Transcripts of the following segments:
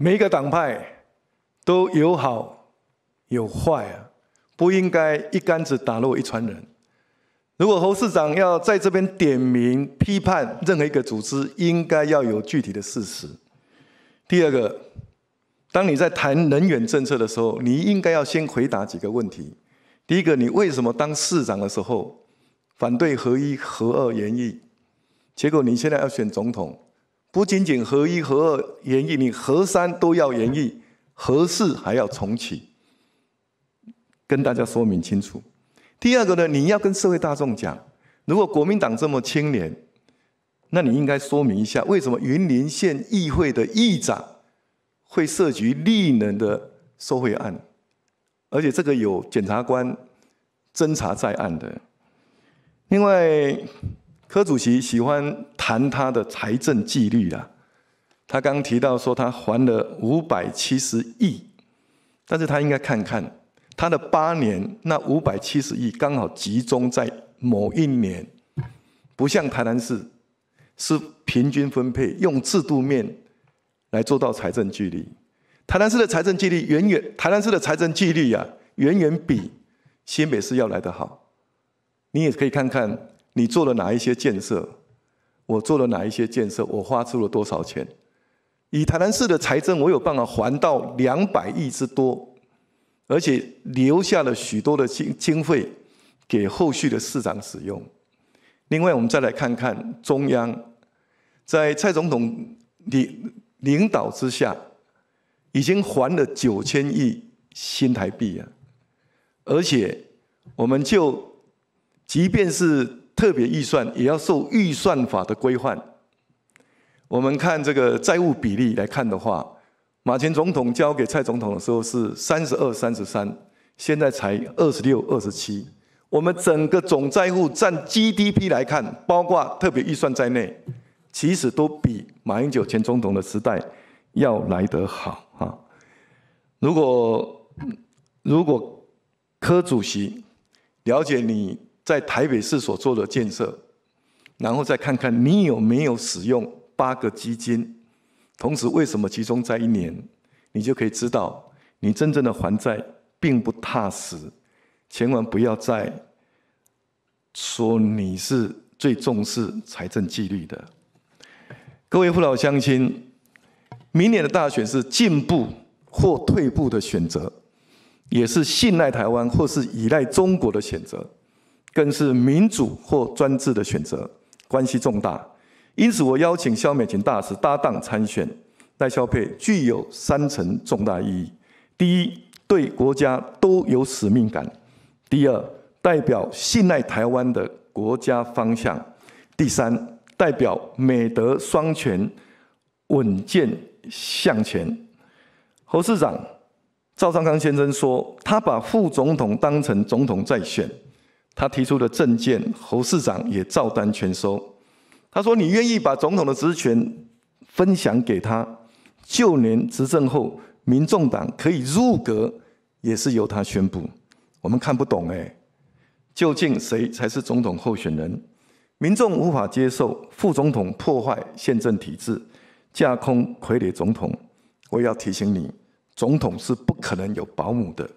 每一个党派都有好有坏啊，不应该一竿子打落一船人。如果侯市长要在这边点名批判任何一个组织，应该要有具体的事实。第二个，当你在谈能源政策的时候，你应该要先回答几个问题。第一个，你为什么当市长的时候反对核一、核二研议？结果你现在要选总统，不仅仅核一、核二研议，你核三都要研议，核四还要重启。跟大家说明清楚。第二个呢，你要跟社会大众讲，如果国民党这么清廉，那你应该说明一下，为什么云林县议会的议长会涉及利能的收贿案，而且这个有检察官侦查在案的。另外，柯主席喜欢谈他的财政纪律啊，他刚提到说他还了570亿，但是他应该看看。 他的8年，那570亿刚好集中在某一年，不像台南市是平均分配，用制度面来做到财政纪律。台南市的财政纪律远远比新北市要来得好。你也可以看看你做了哪一些建设，我做了哪一些建设，我花出了多少钱。以台南市的财政，我有办法还到200亿之多。 而且留下了许多的经费给后续的市长使用。另外，我们再来看看中央，在蔡总统领导之下，已经还了9000亿新台币啊！而且，我们就即便是特别预算，也要受预算法的规范。我们看这个债务比例来看的话。 马前总统交给蔡总统的时候是32、33，现在才26、27。我们整个总债务占 GDP 来看，包括特别预算在内，其实都比马英九前总统的时代要来得好啊！如果柯主席了解你在台北市所做的建设，然后再看看你有没有使用8个基金。 同时，为什么集中在一年？你就可以知道，你真正的还债并不踏实。千万不要再说你是最重视财政纪律的。各位父老乡亲，明年的大选是进步或退步的选择，也是信赖台湾或是依赖中国的选择，更是民主或专制的选择，关系重大。 因此，我邀请萧美琴大使搭档参选赖萧配，具有3层重大意义：第一，对国家都有使命感；第二，代表信赖台湾的国家方向；第三，代表美德双全，稳健向前。侯市长赵少康先生说，他把副总统当成总统在选，他提出的政见，侯市长也照单全收。 他说：“你愿意把总统的职权分享给他，就连执政后，民众党可以入阁，也是由他宣布。我们看不懂哎，究竟谁才是总统候选人？民众无法接受副总统破坏宪政体制，架空傀儡总统。我也要提醒你，总统是不可能有保姆的。”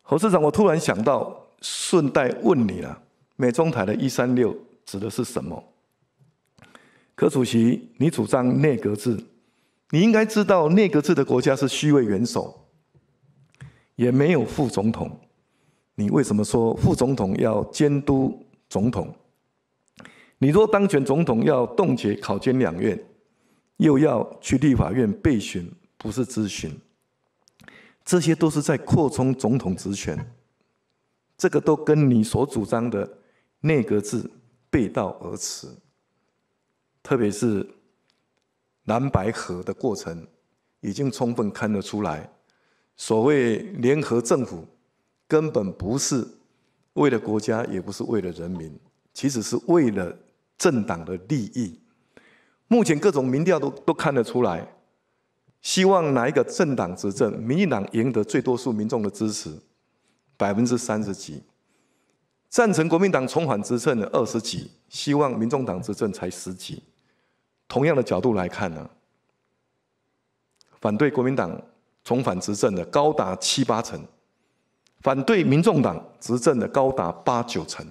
侯市长，我突然想到，顺带问你了，美中台的136。 指的是什么？柯主席，你主张内阁制，你应该知道内阁制的国家是虚位元首，也没有副总统。你为什么说副总统要监督总统？你若当选总统，要冻结考监两院，又要去立法院备询，不是咨询，这些都是在扩充总统职权。这个都跟你所主张的内阁制。 背道而驰，特别是蓝白合的过程，已经充分看得出来，所谓联合政府根本不是为了国家，也不是为了人民，其实是为了政党的利益。目前各种民调都看得出来，希望哪一个政党执政，民进党赢得最多数民众的支持，30%几。 赞成国民党重返执政的20几，希望民众党执政才10几。同样的角度来看呢、反对国民党重返执政的高达7、8成，反对民众党执政的高达8、9成。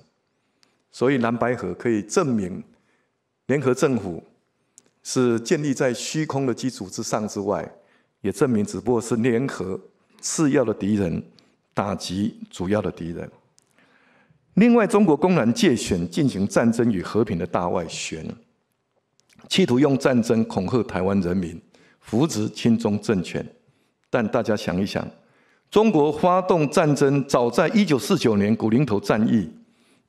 所以蓝白合可以证明，联合政府是建立在虚空的基础之上之外，也证明只不过是联合次要的敌人打击主要的敌人。另外，中国公然借选进行战争与和平的大外宣，企图用战争恐吓台湾人民，扶植亲中政权。但大家想一想，中国发动战争早在1949年古宁头战役、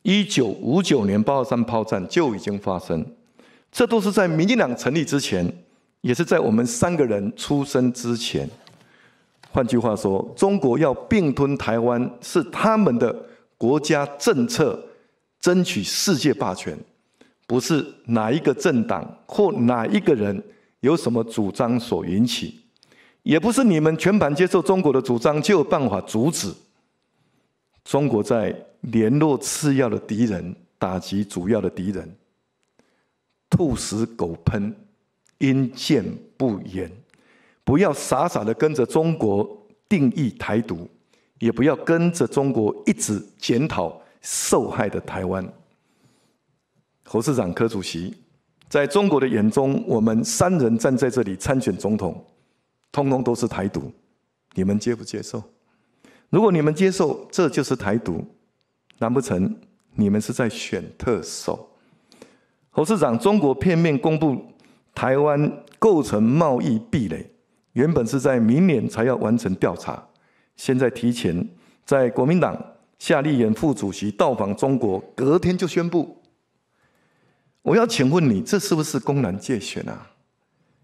1959年823炮战就已经发生，这都是在民进党成立之前，也是在我们3个人出生之前。换句话说，中国要并吞台湾是他们的国家政策，争取世界霸权，不是哪一个政党或哪一个人有什么主张所引起，也不是你们全盘接受中国的主张就有办法阻止。中国在联络次要的敌人，打击主要的敌人。兔食狗烹，因见不言。不要傻傻的跟着中国定义台独，也不要跟着中国一直检讨受害的台湾。侯市长、柯主席，在中国的眼中，我们3人站在这里参选总统，通通都是台独，你们接不接受？如果你们接受，这就是台独，难不成你们是在选特首？侯市长，中国片面公布台湾构成贸易壁垒，原本是在明年才要完成调查，现在提前，在国民党夏立言副主席到访中国，隔天就宣布。我要请问你，这是不是公然借选啊？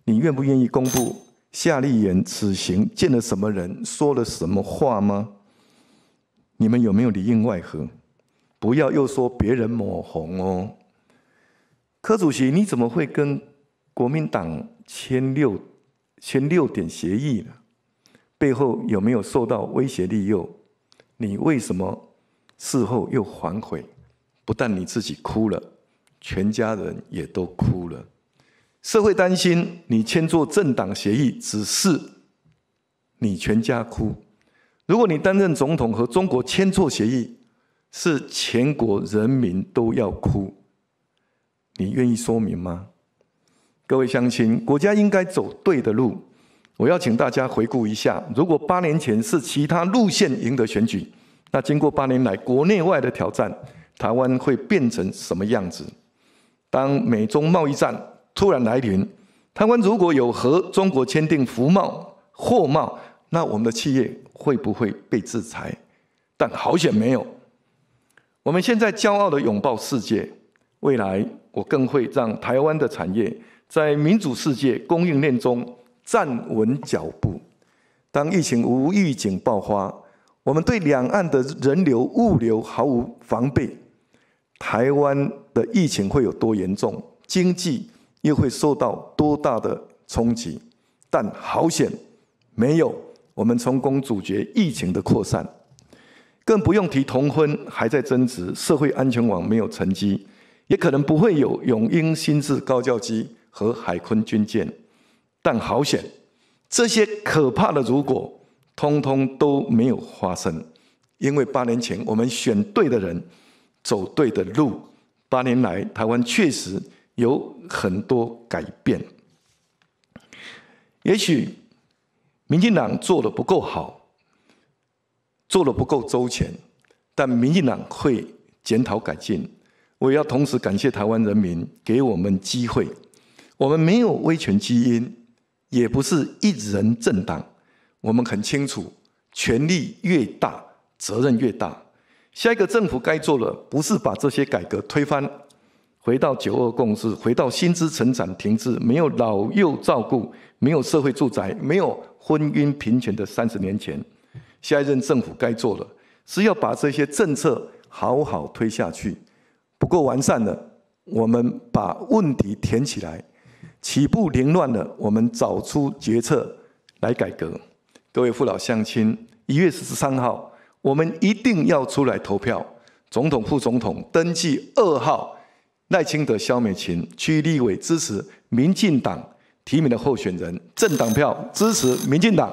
你愿不愿意公布夏立言此行见了什么人，说了什么话吗？你们有没有里应外合？不要又说别人抹红哦。柯主席，你怎么会跟国民党签六点协议呢？背后有没有受到威胁利诱？你为什么事后又反悔？不但你自己哭了，全家人也都哭了。社会担心你签做政党协议，只是你全家哭。如果你担任总统和中国签做协议，是全国人民都要哭。你愿意说明吗？各位乡亲，国家应该走对的路。我要请大家回顾一下，如果8年前是其他路线赢得选举，那经过8年来国内外的挑战，台湾会变成什么样子？当美中贸易战突然来临，台湾如果有和中国签订服贸、货贸，那我们的企业会不会被制裁？但好险没有。我们现在骄傲地拥抱世界，未来我更会让台湾的产业在民主世界供应链中站稳脚步。当疫情无预警爆发，我们对两岸的人流、物流毫无防备，台湾的疫情会有多严重？经济又会受到多大的冲击？但好险没有，我们成功阻绝疫情的扩散，更不用提同婚还在争执，社会安全网没有成绩，也可能不会有永鹰新制高教机和海鲲军舰。但好险，这些可怕的如果通通都没有发生，因为8年前我们选对的人，走对的路。8年来，台湾确实有很多改变。也许民进党做得不够好，做得不够周全，但民进党会检讨改进。我也要同时感谢台湾人民给我们机会。我们没有威权基因，也不是一人政党。我们很清楚，权力越大，责任越大。下一个政府该做的，不是把这些改革推翻，回到9·2共识，回到薪资成长停滞、没有老幼照顾、没有社会住宅、没有婚姻平权的30年前。下一任政府该做的，是要把这些政策好好推下去。不够完善了，我们把问题填起来；起步凌乱了，我们找出决策来改革。各位父老乡亲，1月13号，我们一定要出来投票。总统、副总统登记2号。赖清德、萧美琴区立委支持民进党，提名的候选人，政党票支持民进党